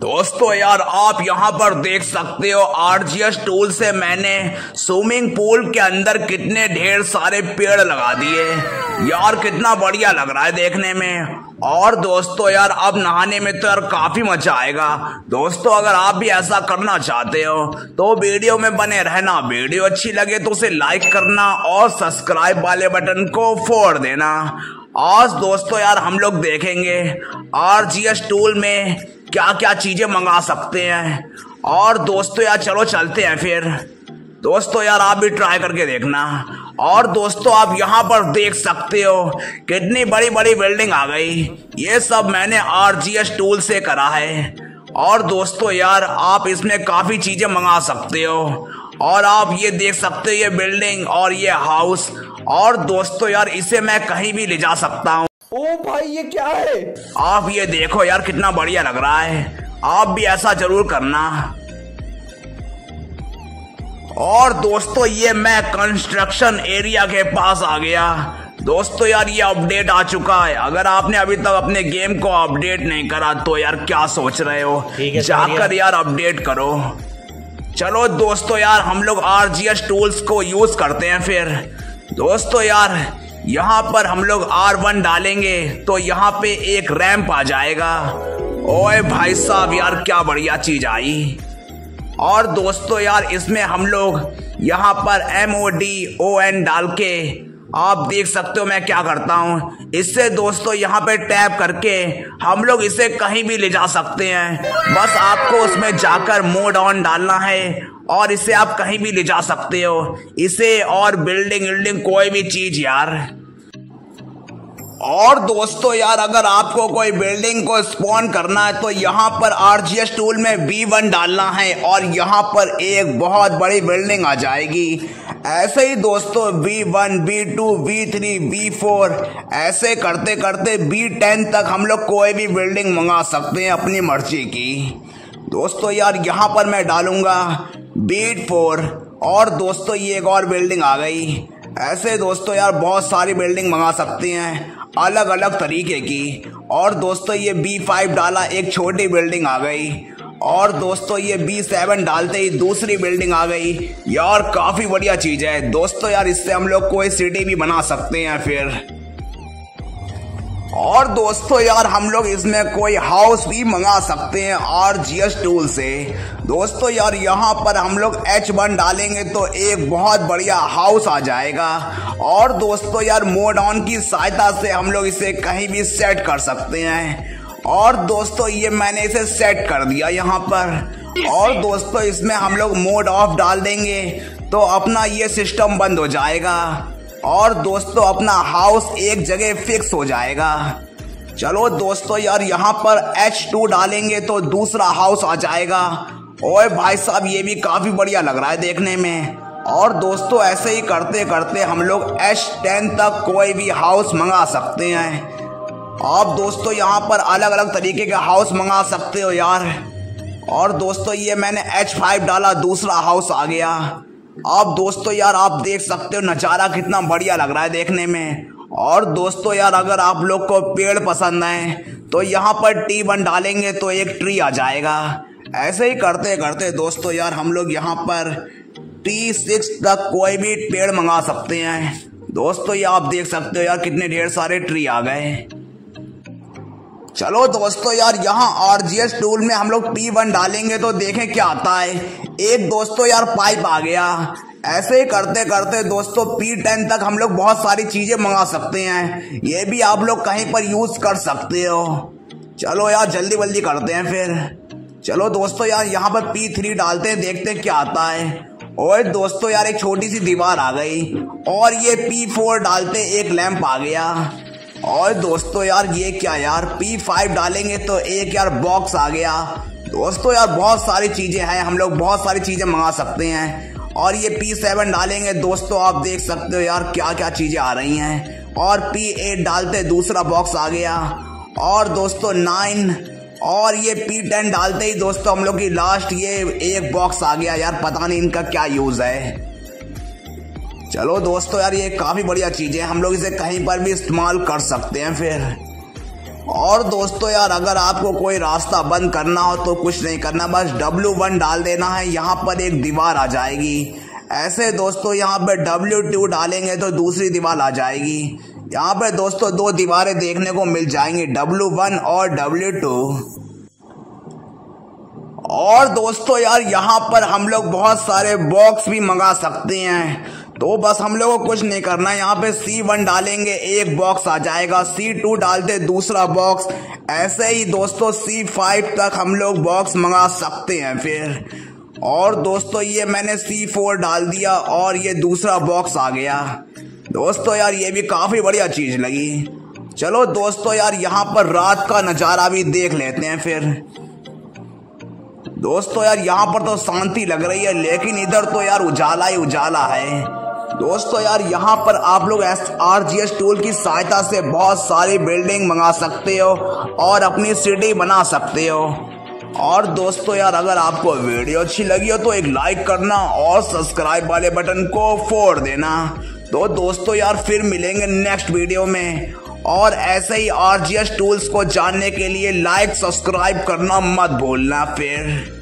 दोस्तों यार आप यहाँ पर देख सकते हो आरजीएस टूल से मैंने स्विमिंग पूल के अंदर कितने ढेर सारे पेड़ लगा दिए। यार कितना बढ़िया लग रहा है देखने में। और दोस्तों यार अब नहाने में तो यार काफी मजा आएगा। दोस्तों अगर आप भी ऐसा करना चाहते हो तो वीडियो में बने रहना। वीडियो अच्छी लगे तो उसे लाइक करना और सब्सक्राइब वाले बटन को फोड़ देना। आज दोस्तों यार हम लोग देखेंगे आरजीएस टूल में क्या क्या चीजें मंगा सकते हैं। और दोस्तों यार चलो चलते हैं फिर। दोस्तों यार आप भी ट्राई करके देखना। और दोस्तों आप यहाँ पर देख सकते हो कितनी बड़ी बड़ी बिल्डिंग आ गई। ये सब मैंने आरजीएस टूल से करा है। और दोस्तों यार आप इसमें काफी चीजें मंगा सकते हो। और आप ये देख सकते हो ये बिल्डिंग और ये हाउस। और दोस्तों यार इसे मैं कहीं भी ले जा सकता हूँ। ओ भाई ये क्या है? आप ये देखो यार कितना बढ़िया लग रहा है। आप भी ऐसा जरूर करना। और दोस्तों ये मैं कंस्ट्रक्शन एरिया के पास आ गया। दोस्तों यार ये अपडेट आ चुका है। अगर आपने अभी तक अपने गेम को अपडेट नहीं करा तो यार क्या सोच रहे हो, जाकर यार अपडेट करो। चलो दोस्तों यार हम लोग आरजीएस टूल्स को यूज करते हैं फिर। दोस्तों यार यहाँ पर हम लोग R1 डालेंगे तो यहाँ पे एक रैंप आ जाएगा। ओए भाई साहब यार क्या बढ़िया चीज आई। और दोस्तों यार इसमें हम लोग यहाँ पर MODON डाल के आप देख सकते हो मैं क्या करता हूँ। इससे दोस्तों यहाँ पे टैप करके हम लोग इसे कहीं भी ले जा सकते हैं। बस आपको उसमें जाकर मोड ऑन डालना है और इसे आप कहीं भी ले जा सकते हो। इसे और बिल्डिंग कोई भी चीज यार। और दोस्तों यार अगर आपको कोई बिल्डिंग को स्पॉन करना है तो यहाँ पर आरजीएस टूल में B1 डालना है और यहाँ पर एक बहुत बड़ी बिल्डिंग आ जाएगी। ऐसे ही दोस्तों B1, B2, B3, B4 ऐसे करते करते B10 तक हम लोग कोई भी बिल्डिंग मंगा सकते हैं अपनी मर्जी की। दोस्तों यार यहाँ पर मैं डालूंगा B4 और दोस्तों ये एक और बिल्डिंग आ गई। ऐसे दोस्तों यार बहुत सारी बिल्डिंग मंगा सकते हैं अलग अलग तरीके की। और दोस्तों ये B5 डाला, एक छोटी बिल्डिंग आ गई। और दोस्तों ये B7 डालते ही दूसरी बिल्डिंग आ गई। यार काफ़ी बढ़िया चीज़ है। दोस्तों यार इससे हम लोग कोई सिटी भी बना सकते हैं फिर। और दोस्तों यार हम लोग इसमें कोई हाउस भी मंगा सकते हैं आरजीएस टूल से। दोस्तों यार यहाँ पर हम लोग H1 डालेंगे तो एक बहुत बढ़िया हाउस आ जाएगा। और दोस्तों यार मोड ऑन की सहायता से हम लोग इसे कहीं भी सेट कर सकते हैं। और दोस्तों ये मैंने इसे सेट कर दिया यहाँ पर। और दोस्तों इसमें हम लोग मोड ऑफ डाल देंगे तो अपना ये सिस्टम बंद हो जाएगा। और दोस्तों अपना हाउस एक जगह फिक्स हो जाएगा। चलो दोस्तों यार यहाँ पर H2 डालेंगे तो दूसरा हाउस आ जाएगा। ओए भाई साहब ये भी काफ़ी बढ़िया लग रहा है देखने में। और दोस्तों ऐसे ही करते करते हम लोग H10 तक कोई भी हाउस मंगा सकते हैं। आप दोस्तों यहाँ पर अलग अलग तरीके के हाउस मंगा सकते हो यार। और दोस्तों ये मैंने H5 डाला, दूसरा हाउस आ गया। आप दोस्तों यार आप देख सकते हो नज़ारा कितना बढ़िया लग रहा है देखने में। और दोस्तों यार अगर आप लोग को पेड़ पसंद हैं तो यहाँ पर T1 डालेंगे तो एक ट्री आ जाएगा। ऐसे ही करते करते दोस्तों यार हम लोग यहाँ पर T6 तक कोई भी पेड़ मंगा सकते हैं। दोस्तों ये आप देख सकते हो यार कितने ढेर सारे ट्री आ गए। चलो दोस्तों यार यहाँ आरजीएस टूल में हम लोग P1 डालेंगे तो देखें क्या आता है। एक दोस्तों यार पाइप आ गया। ऐसे ही करते करते दोस्तों P10 तक हम लोग बहुत सारी चीज़ें मंगा सकते हैं। ये भी आप लोग कहीं पर यूज़ कर सकते हो। चलो यार जल्दी जल्दी करते हैं फिर। चलो दोस्तों यार यहाँ पर P3 डालते हैं, देखते हैं क्या आता है। और दोस्तों यार एक छोटी सी दीवार आ गई। और ये P4 डालते एक लैंप आ गया। और दोस्तों यार ये क्या यार, P5 डालेंगे तो एक यार बॉक्स आ गया। दोस्तों यार बहुत सारी चीज़ें हैं, हम लोग बहुत सारी चीज़ें मंगा सकते हैं। और ये P7 डालेंगे दोस्तों आप देख सकते हो यार क्या क्या चीज़ें आ रही हैं। और P8 डालते दूसरा बॉक्स आ गया। और दोस्तों 9 और ये P10 डालते ही दोस्तों हम लोग की लास्ट ये एक बॉक्स आ गया। यार पता नहीं इनका क्या यूज़ है। चलो दोस्तों यार ये काफ़ी बढ़िया चीज़ है, हम लोग इसे कहीं पर भी इस्तेमाल कर सकते हैं फिर। और दोस्तों यार अगर आपको कोई रास्ता बंद करना हो तो कुछ नहीं करना, बस W1 डाल देना है, यहाँ पर एक दीवार आ जाएगी। ऐसे दोस्तों यहाँ पर W2 डालेंगे तो दूसरी दीवार आ जाएगी। यहाँ पर दोस्तों दो दीवारें देखने को मिल जाएंगी, W1 और W2। और दोस्तों यार यहाँ पर हम लोग बहुत सारे बॉक्स भी मंगा सकते हैं, तो बस हम लोगों को कुछ नहीं करना है। यहाँ पे C1 डालेंगे एक बॉक्स आ जाएगा, C2 डालते दूसरा बॉक्स, ऐसे ही दोस्तों C5 तक हम लोग बॉक्स मंगा सकते हैं फिर। और दोस्तों ये मैंने C4 डाल दिया और ये दूसरा बॉक्स आ गया। दोस्तों यार ये भी काफ़ी बढ़िया चीज़ लगी। चलो दोस्तों यार यहाँ पर रात का नज़ारा भी देख लेते हैं फिर। दोस्तों यार यहाँ पर तो शांति लग रही है, लेकिन इधर तो यार उजाला ही उजाला है। दोस्तों यार यहाँ पर आप लोग RGS टूल की सहायता से बहुत सारी बिल्डिंग मंगा सकते हो और अपनी सिटी बना सकते हो। और दोस्तों यार अगर आपको वीडियो अच्छी लगी हो तो एक लाइक करना और सब्सक्राइब वाले बटन को फोड़ देना। तो दोस्तों यार फिर मिलेंगे नेक्स्ट वीडियो में, और ऐसे ही RGS टूल्स को जानने के लिए लाइक सब्सक्राइब करना मत भूलना फिर।